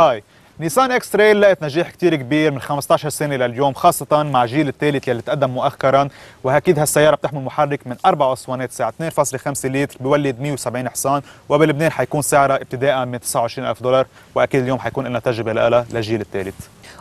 هاي نيسان اكس تريل لقت نجاح كتير كبير من 15 سنة لليوم، خاصة مع جيل الثالث يلي تقدم مؤخرا، وأكيد هالسيارة بتحمل محرك من 4 أسوانات سعة 2.5 لتر بيولد 170 حصان، وبلبنان حيكون سعرها ابتداء من $29,000، وأكيد اليوم حيكون لنا تجربة لها للجيل الثالث.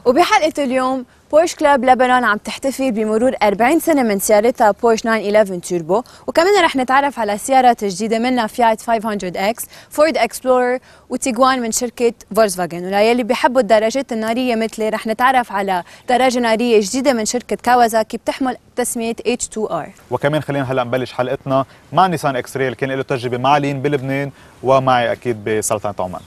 وبحلقة اليوم بورش كلاب لبنان عم تحتفي بمرور 40 سنة من سيارتها بورش 911 توربو، وكمان رح نتعرف على سيارات جديدة منها فيات 500X، فورد اكسبلورر، وتيغوان من شركة فولكسفاجن. وللي بيحبوا الدراجات النارية مثلي رح نتعرف على دراجة نارية جديدة من شركة كاوازاكي بتحمل تسمية H2R. وكمان خلينا هلا نبلش حلقتنا مع نيسان اكس ريل، كان له تجربة مع لين بلبنان ومعي اكيد بسلطنة عمان.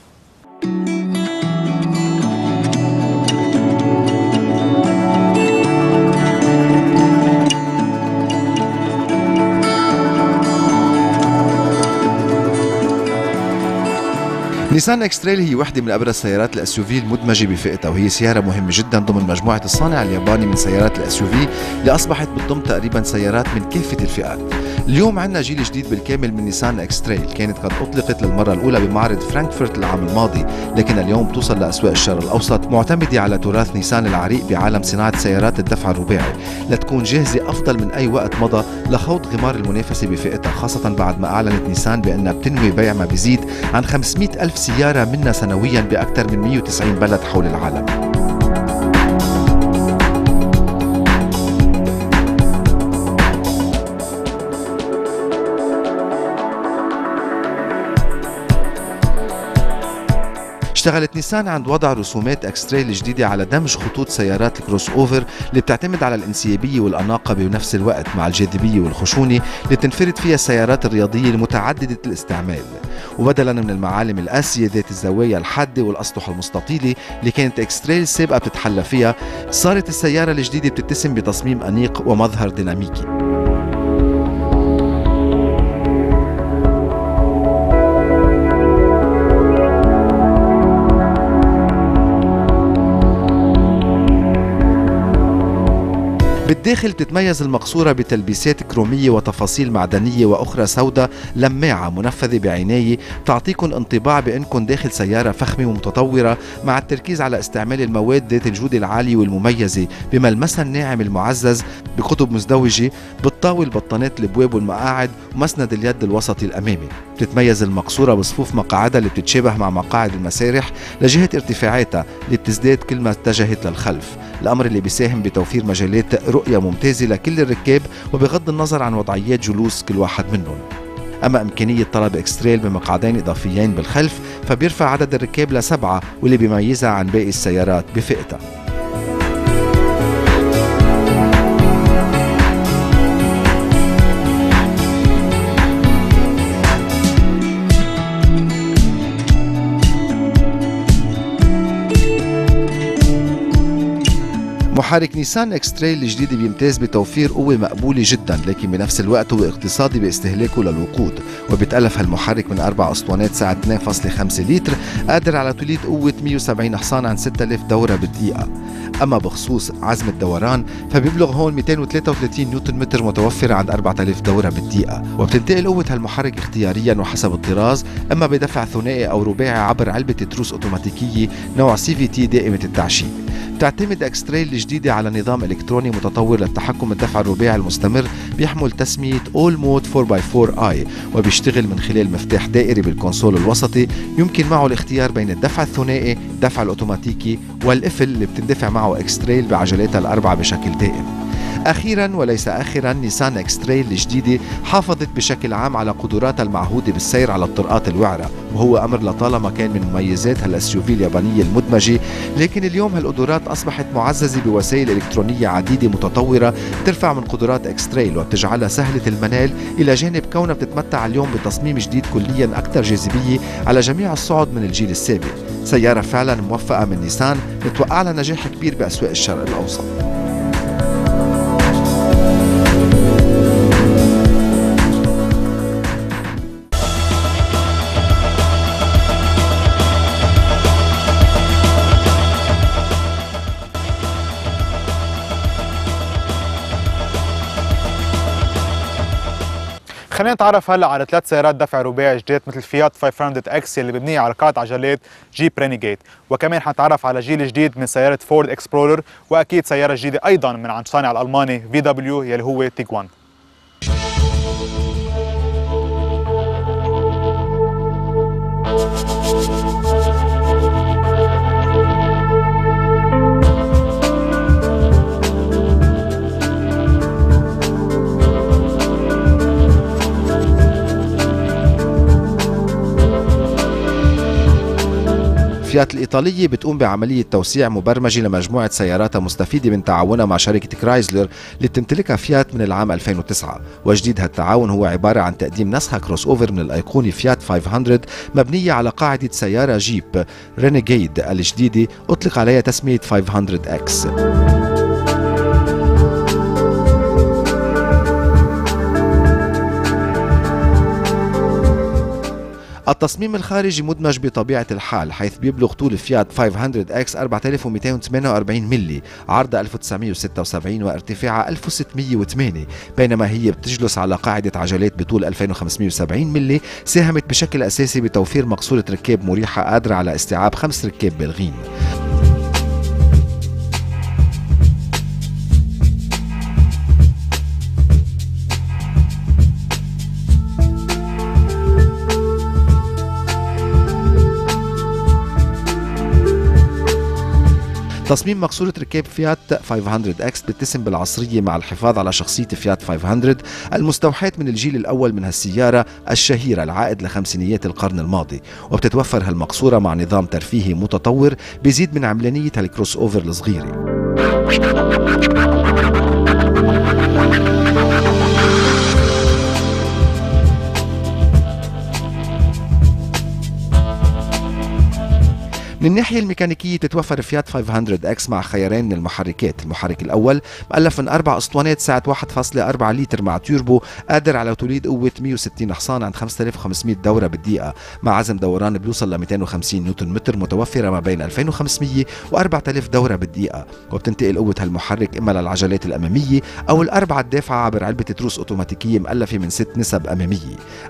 نيسان اكس تريل هي واحدة من أبرز سيارات الاس يو في المدمجة بفئتها، وهي سيارة مهمة جدا ضمن مجموعة الصانع الياباني من سيارات الاس يو في اللي أصبحت بتضم تقريبا سيارات من كافة الفئات. اليوم عندنا جيل جديد بالكامل من نيسان اكس تريل، كانت قد أطلقت للمرة الأولى بمعرض فرانكفورت العام الماضي، لكن اليوم بتوصل لأسواق الشرق الأوسط معتمدة على تراث نيسان العريق بعالم صناعة سيارات الدفع الرباعي، لتكون جاهزة أفضل من أي وقت مضى لخوض غمار المنافسة بفئتها، خاصة بعد ما أعلنت نيسان بأنها بتنوي بيع ما بيزيد عن 500,000 سيارة منها سنويا بأكثر من 190 بلد حول العالم. اشتغلت نيسان عند وضع رسومات اكس تريل الجديدة على دمج خطوط سيارات الكروس اوفر اللي بتعتمد على الانسيابية والأناقة بنفس الوقت مع الجاذبية والخشونة اللي تنفرد فيها السيارات الرياضية المتعددة الاستعمال، وبدلا من المعالم القاسية ذات الزوايا الحادة والأسطح المستطيلة اللي كانت اكس تريل السابقة بتتحلى فيها، صارت السيارة الجديدة بتتسم بتصميم أنيق ومظهر ديناميكي. بالداخل تتميز المقصورة بتلبيسات كرومية وتفاصيل معدنية وأخرى سوداء لماعة منفذة بعناية، تعطيكم انطباع بأنكم داخل سيارة فخمة ومتطورة، مع التركيز على استعمال المواد ذات الجودة العالية والمميزة بملمسها الناعم المعزز بقطب مزدوجة بتطاول بطانات الابواب والمقاعد ومسند اليد الوسطي الأمامي. بتتميز المقصورة بصفوف مقاعدها اللي بتتشابه مع مقاعد المسارح لجهة ارتفاعاتها اللي بتزداد كل ما اتجهت للخلف، الأمر اللي بيساهم بتوفير مجالات رؤية ممتازة لكل الركاب وبغض النظر عن وضعيات جلوس كل واحد منهم. أما إمكانية طلب اكس تريل بمقعدين إضافيين بالخلف فبيرفع عدد الركاب ل7، واللي بيميزها عن باقي السيارات بفئتها. محرك نيسان اكس تريل الجديد بيمتاز بتوفير قوة مقبولة جدا، لكن بنفس الوقت هو اقتصادي باستهلاكه للوقود، وبيتألف هالمحرك من 4 أسطوانات سعة 2.5 لتر قادر على توليد قوة 170 حصان عن 6000 دورة بالدقيقة. أما بخصوص عزم الدوران فبيبلغ هون 233 نيوتن متر متوفرة عند 4000 دورة بالدقيقة، وبتنتقل قوة هالمحرك اختياريا وحسب الطراز، أما بدفع ثنائي أو رباعي عبر علبة تروس أوتوماتيكية نوع CVT دائمة التعشيب. تعتمد اكس تريل الجديدة على نظام إلكتروني متطور للتحكم بالدفع الرباعي المستمر بيحمل تسمية All Mode 4x4i، وبيشتغل من خلال مفتاح دائري بالكونسول الوسطي يمكن معه الاختيار بين الدفع الثنائي، الدفع الأوتوماتيكي، والقفل اللي بتندفع معه اكس تريل بعجلاتها ال4 بشكل دائم. أخيرا وليس آخرا، نيسان اكس تريل الجديدة حافظت بشكل عام على قدراتها المعهودة بالسير على الطرقات الوعرة، وهو أمر لطالما كان من مميزات هالاس يو في اليابانية المدمجة، لكن اليوم هالقدرات أصبحت معززة بوسائل إلكترونية عديدة متطورة ترفع من قدرات اكس تريل وبتجعلها سهلة المنال، إلى جانب كونها بتتمتع اليوم بتصميم جديد كليا أكثر جاذبية على جميع الصعد من الجيل السابق. سيارة فعلا موفقة من نيسان، نتوقع لها نجاح كبير بأسواق الشرق الأوسط. خلينا نتعرف هلا على ثلاث سيارات دفع رباعي جديد مثل فيات 500X اللي مبنيه على قاعدة عجلات جيب رينيجيت، وكمان حنتعرف على جيل جديد من سيارة فورد اكسبلورر، واكيد سيارة جديدة ايضا من عند صانع الالماني في دبليو يلي هو تيجوان. فيات الإيطالية بتقوم بعملية توسيع مبرمجة لمجموعة سياراتها مستفيدة من تعاونها مع شركة كرايزلر اللي بتمتلكها فيات من العام 2009، وجديد هالتعاون هو عبارة عن تقديم نسخة كروس أوفر من الأيقوني فيات 500 مبنية على قاعدة سيارة جيب رينيجيد الجديدة أطلق عليها تسمية 500X. التصميم الخارجي مدمج بطبيعة الحال، حيث بيبلغ طول فيات 500X 4248 ملي، عرضها 1976 وارتفاعها 1608، بينما هي بتجلس على قاعدة عجلات بطول 2570 ملي، ساهمت بشكل أساسي بتوفير مقصورة ركاب مريحة قادرة على استيعاب 5 ركاب بالغين. تصميم مقصورة ركاب فيات 500X بتسم بالعصرية مع الحفاظ على شخصية فيات 500 المستوحاة من الجيل الأول من هالسيارة الشهيرة العائد لخمسينيات القرن الماضي، وبتتوفر هالمقصورة مع نظام ترفيهي متطور بيزيد من عملانية هالكروس أوفر الصغيرة. من الناحية الميكانيكية تتوفر فيات 500X مع خيارين من المحركات، المحرك الأول مؤلف من 4 أسطوانات سعة 1.4 لتر مع تيربو قادر على توليد قوة 160 حصان عند 5500 دورة بالدقيقة، مع عزم دوران بيوصل ل 250 نيوتن متر، متوفرة ما بين 2500 و 4000 دورة بالدقيقة، وبتنتقل قوة هالمحرك إما للعجلات الأمامية أو الأربعة الدافعة عبر علبة تروس أوتوماتيكية مؤلفة من 6 نسب أمامية،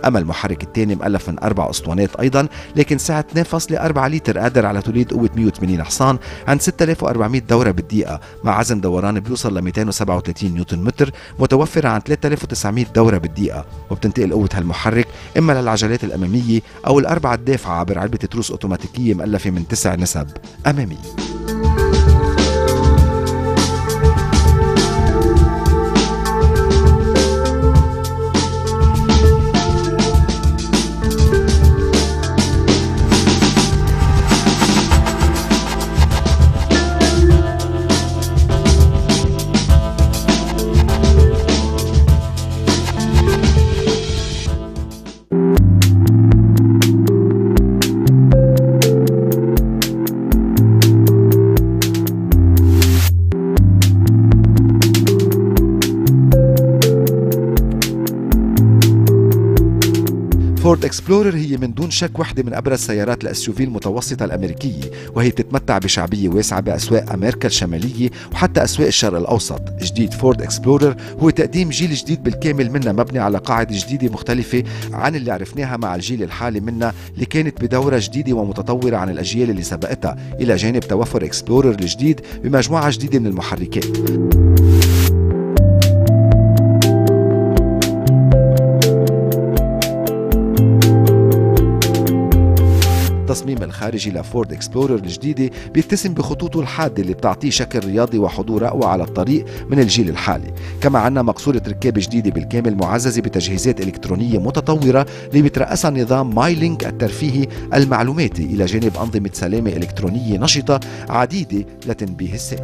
أما المحرك الثاني مؤلف من 4 أسطوانات أيضا لكن سعة 2.4 لتر قادر على توليد قوة 180 حصان عند 6400 دورة بالدقيقة، مع عزم دوران بيوصل ل 237 نيوتن متر، متوفرة عند 3900 دورة بالدقيقة، وبتنتقل قوة هالمحرك إما للعجلات الأمامية أو الأربعة الدافعة عبر علبة تروس أوتوماتيكية مؤلفة من 9 نسب أمامية. فورد اكسبلورر هي من دون شك واحدة من أبرز سيارات الاس يو في المتوسطة الأمريكية، وهي بتتمتع بشعبية واسعة بأسواق أمريكا الشمالية وحتى أسواق الشرق الأوسط. جديد فورد اكسبلورر هو تقديم جيل جديد بالكامل منها، مبني على قاعدة جديدة مختلفة عن اللي عرفناها مع الجيل الحالي منها، اللي كانت بدورة جديدة ومتطورة عن الأجيال اللي سبقتها، إلى جانب توفر اكسبلورر الجديد بمجموعة جديدة من المحركات. التصميم الخارجي لفورد اكسبلورر الجديدة بيتسم بخطوطه الحادة اللي بتعطيه شكل رياضي وحضور أقوى على الطريق من الجيل الحالي، كما عنا مقصورة ركاب جديدة بالكامل معززة بتجهيزات إلكترونية متطورة اللي بيترأسها نظام ماي لينك الترفيهي المعلوماتي، إلى جانب أنظمة سلامة إلكترونية نشطة عديدة لتنبيه السائق.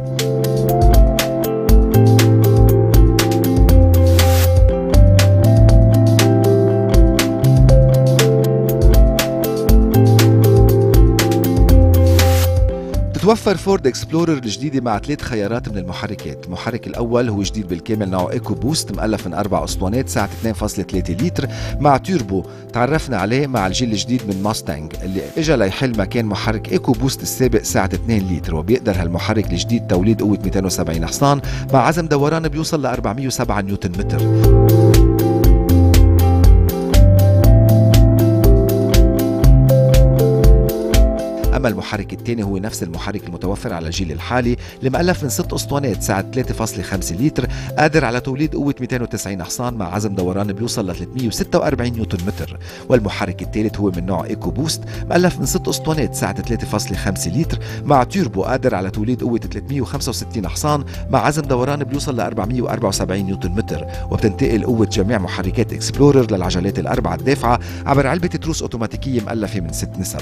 توفر فورد اكسبلورر الجديدة مع 3 خيارات من المحركات، المحرك الأول هو جديد بالكامل نوع ايكو بوست مؤلف من 4 أسطوانات سعة 2.3 لتر مع تيربو، تعرفنا عليه مع الجيل الجديد من ماستانج اللي اجى ليحل مكان محرك ايكو بوست السابق سعة 2 لتر، وبيقدر هالمحرك الجديد توليد قوة 270 حصان مع عزم دوران بيوصل ل 407 نيوتن متر. أما المحرك الثاني هو نفس المحرك المتوفر على الجيل الحالي، المؤلف من 6 أسطوانات سعة 3.5 لتر، قادر على توليد قوة 290 حصان مع عزم دوران بيوصل ل 346 نيوتن متر. والمحرك الثالث هو من نوع إيكو بوست، مؤلف من 6 أسطوانات سعة 3.5 لتر مع تيربو، قادر على توليد قوة 365 حصان مع عزم دوران بيوصل ل 474 نيوتن متر. وبتنتقل قوة جميع محركات إكسبلورر للعجلات الأربعة الدافعة عبر علبة تروس أوتوماتيكية مؤلفة من 6 نسب.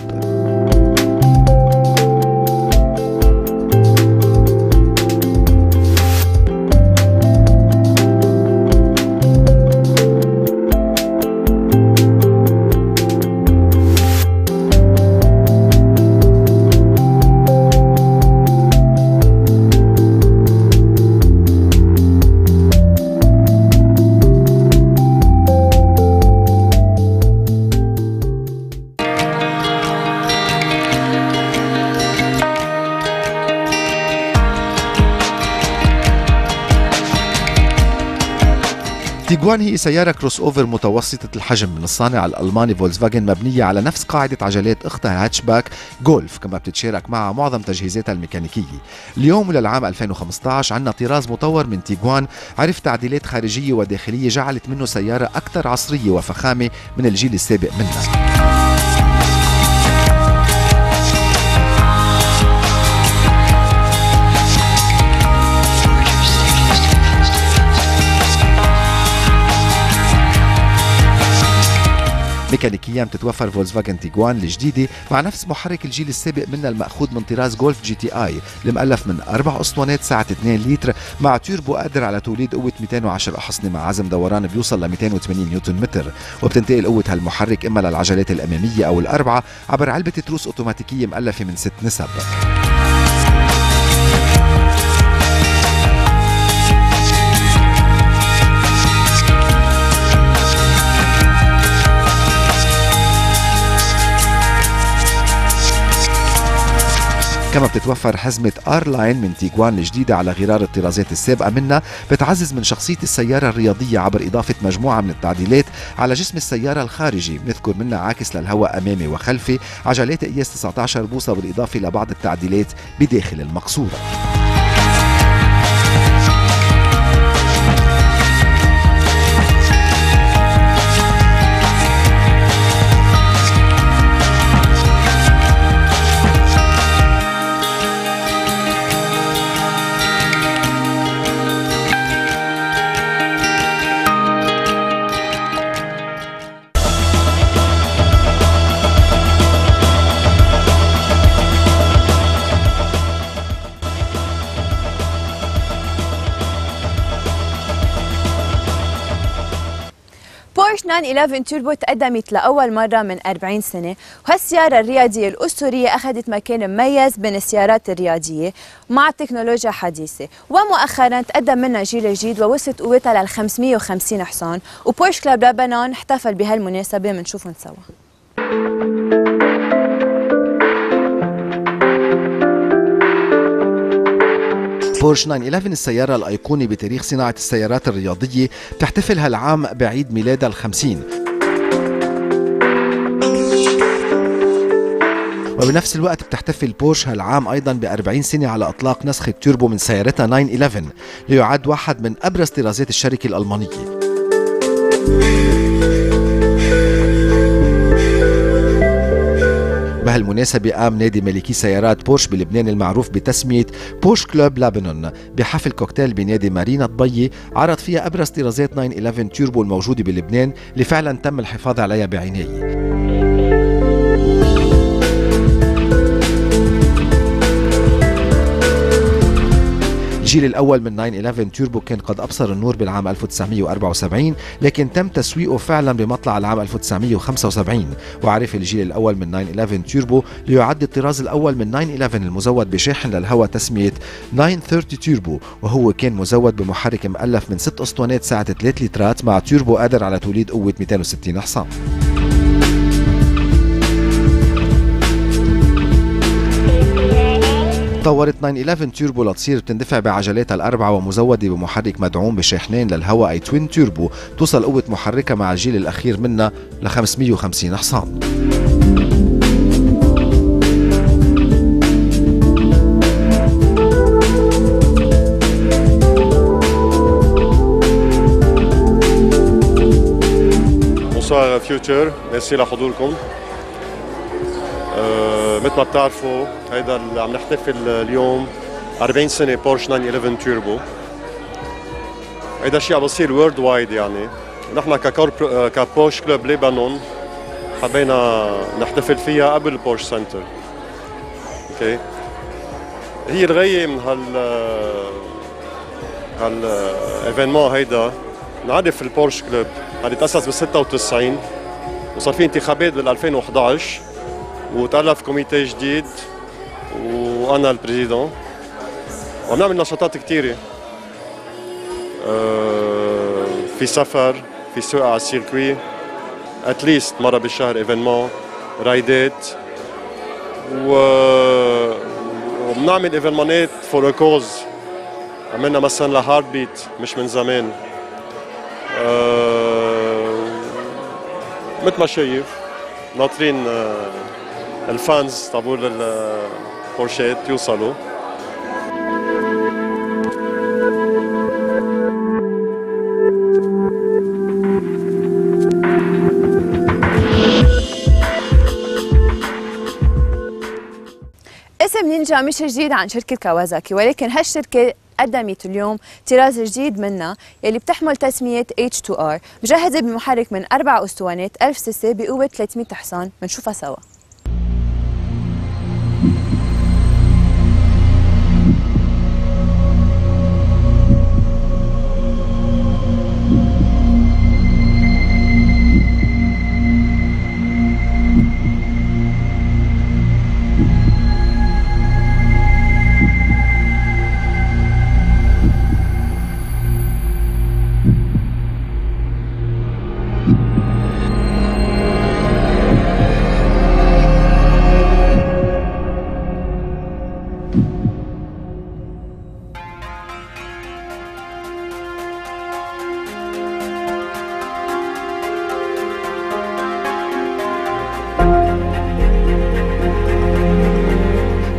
تيغوان هي سيارة كروس أوفر متوسطة الحجم من الصانع الألماني فولكسفاجن، مبنية على نفس قاعدة عجلات أختها هاتشباك جولف، كما بتتشارك معها معظم تجهيزاتها الميكانيكية. اليوم وللعام 2015 عندنا طراز مطور من تيغوان عرف تعديلات خارجية وداخلية جعلت منه سيارة أكثر عصرية وفخامة من الجيل السابق منها. ميكانيكيا بتتوفر فولكسفاجن تيغوان الجديدة مع نفس محرك الجيل السابق منها، المأخوذ من طراز جولف جي تي آي، المؤلف من 4 أسطوانات سعة 2 لتر مع تيربو قادر على توليد قوة 210 أحصنة مع عزم دوران بيوصل ل 280 نيوتن متر. وبتنتقل قوة هالمحرك إما للعجلات الأمامية أو الأربعة عبر علبة تروس أوتوماتيكية مؤلفة من 6 نسب. كما بتتوفر حزمة ار لاين من تيغوان الجديدة على غرار الطرازات السابقة منها، بتعزز من شخصية السيارة الرياضية عبر إضافة مجموعة من التعديلات على جسم السيارة الخارجي، بنذكر منها عاكس للهواء أمامي وخلفي، عجلات قياس 19 بوصة، بالإضافة لبعض التعديلات بداخل المقصورة. بورش 911 توربو تقدمت لأول مرة من 40 سنة، وهالسيارة الرياضية الأسطورية أخذت مكان مميز بين السيارات الرياضية مع تكنولوجيا حديثة، ومؤخرا تقدم منها جيل جديد ووصلت قوتها لل 550 حصان، وبورش كلاب لبنان احتفل بهالمناسبة. منشوفهم سوا. بورش 911 السيارة الأيقونية بتاريخ صناعة السيارات الرياضية بتحتفل هالعام بعيد ميلادها ال50، وبنفس الوقت بتحتفل بورش هالعام أيضا ب40 سنة على إطلاق نسخة توربو من سيارتها 911، ليعد واحد من أبرز طرازات الشركة الألمانية. بهالمناسبة قام نادي مالكي سيارات بورش بلبنان المعروف بتسمية بورش كلوب لبنان بحفل كوكتيل بنادي مارينا طبية، عرض فيها أبرز طرازات 911 توربو الموجودة بلبنان اللي فعلا تم الحفاظ عليها بعناية. الجيل الأول من 911 توربو كان قد أبصر النور بالعام 1974، لكن تم تسويقه فعلا بمطلع العام 1975، وعرف الجيل الأول من 911 توربو ليعد الطراز الأول من 911 المزود بشاحن للهواء تسمية 930 توربو، وهو كان مزود بمحرك مؤلف من 6 أسطوانات سعة 3 لترات مع توربو قادر على توليد قوة 260 حصان. طورت 911 توربو لتصير بتندفع بعجلاتها الأربعة ومزودة بمحرك مدعوم بشاحنين للهواء أي توين توربو، توصل قوة محركها مع الجيل الأخير منها ل 550 حصان. سبونسر فيوتشر، ميرسي لحضوركم. مثل ما بتعرفوا هيدا عم نحتفل اليوم 40 سنة بورش 911 توربو. هيدا الشيء عم بصير وورلد وايد يعني، ونحن كبورش كلوب ليبانون حبينا نحتفل فيها قبل بورش سنتر. اوكي، هي دغية من هالايفينمون هيدا. نعرف البورش كلوب اللي تأسس بال 96 وصار في انتخابات بال 2011 وتألف كوميتي جديد وأنا البريزيدون، وعم نعمل نشاطات كثيرة. في سفر، في سوق على السيركوي، اتليست مرة بالشهر ايفينمون، رايدات، وبنعمل ايفينمونات فور كوز. عملنا مثلا لهارت بيت مش من زمان. مثل ما شايف ناطرين الفانز تبعول البورشات يوصلوا. اسم نينجا مش جديد عن شركة كاوازاكي، ولكن هالشركة قدمت اليوم طراز جديد منها يلي بتحمل تسمية H2R، مجهزة بمحرك من 4 أسطوانات 1000 سي سي بقوة 300 حصان. بنشوفها سوا.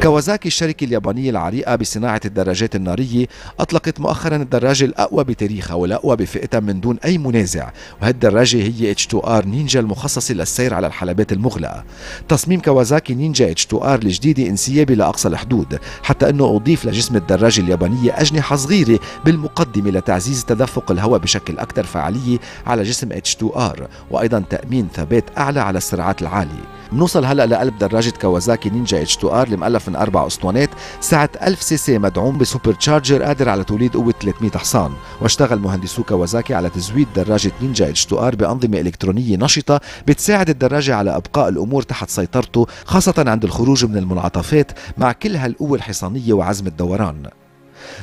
كاوازاكي الشركة اليابانية العريقة بصناعة الدراجات النارية أطلقت مؤخرا الدراجة الأقوى بتاريخها والأقوى بفئتها من دون أي منازع، وهالدراجة هي H2R نينجا المخصصة للسير على الحلبات المغلقة. تصميم كاوازاكي نينجا H2R الجديدة انسيابي لأقصى الحدود، حتى أنه أضيف لجسم الدراجة اليابانية أجنحة صغيرة بالمقدمة لتعزيز تدفق الهواء بشكل أكثر فعالية على جسم H2R، وأيضا تأمين ثبات أعلى على السرعات العالية. بنوصل هلا لقلب دراجة كاوازاكي نينجا H2R المؤلف من 4 أسطوانات سعة 1000 سي سي، مدعوم بسوبر تشارجر قادر على توليد قوة 300 حصان، واشتغل مهندسو كاوازاكي على تزويد دراجة نينجا H2R بأنظمة إلكترونية نشطة بتساعد الدراجة على إبقاء الأمور تحت سيطرته، خاصة عند الخروج من المنعطفات مع كل هالقوة الحصانية وعزم الدوران.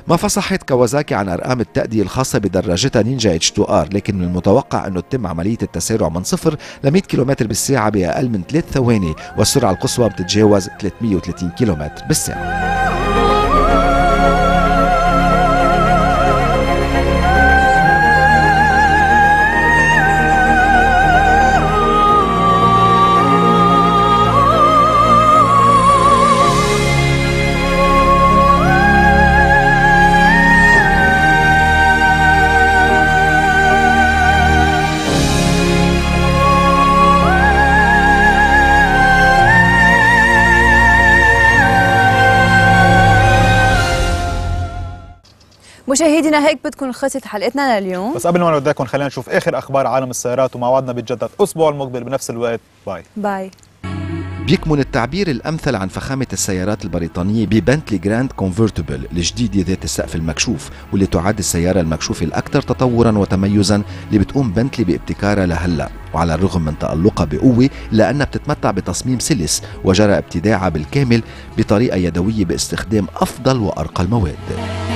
ما فصحت كاوازاكي عن أرقام التأدية الخاصة بدراجتها نينجا H2R، لكن من المتوقع أنه تتم عملية التسارع من 0 ل 100 كيلومتر بالساعة بأقل من 3 ثواني، والسرعة القصوى بتتجاوز 330 كيلومتر بالساعة. مشاهدينا، هيك بتكون خلصت حلقتنا لليوم، بس قبل ما نودعكم خلينا نشوف اخر اخبار عالم السيارات، وموعدنا بيتجدد الاسبوع المقبل بنفس الوقت. باي باي. بيكمن التعبير الأمثل عن فخامة السيارات البريطانية ببنتلي جراند كونفرتبل الجديدة ذات السقف المكشوف، واللي تعد السيارة المكشوفة الأكثر تطورا وتميزا اللي بتقوم بنتلي بابتكارها لهلا، وعلى الرغم من تألقها بقوة لأنها بتتمتع بتصميم سلس وجرى ابتداعها بالكامل بطريقة يدوية باستخدام أفضل وأرقى المواد.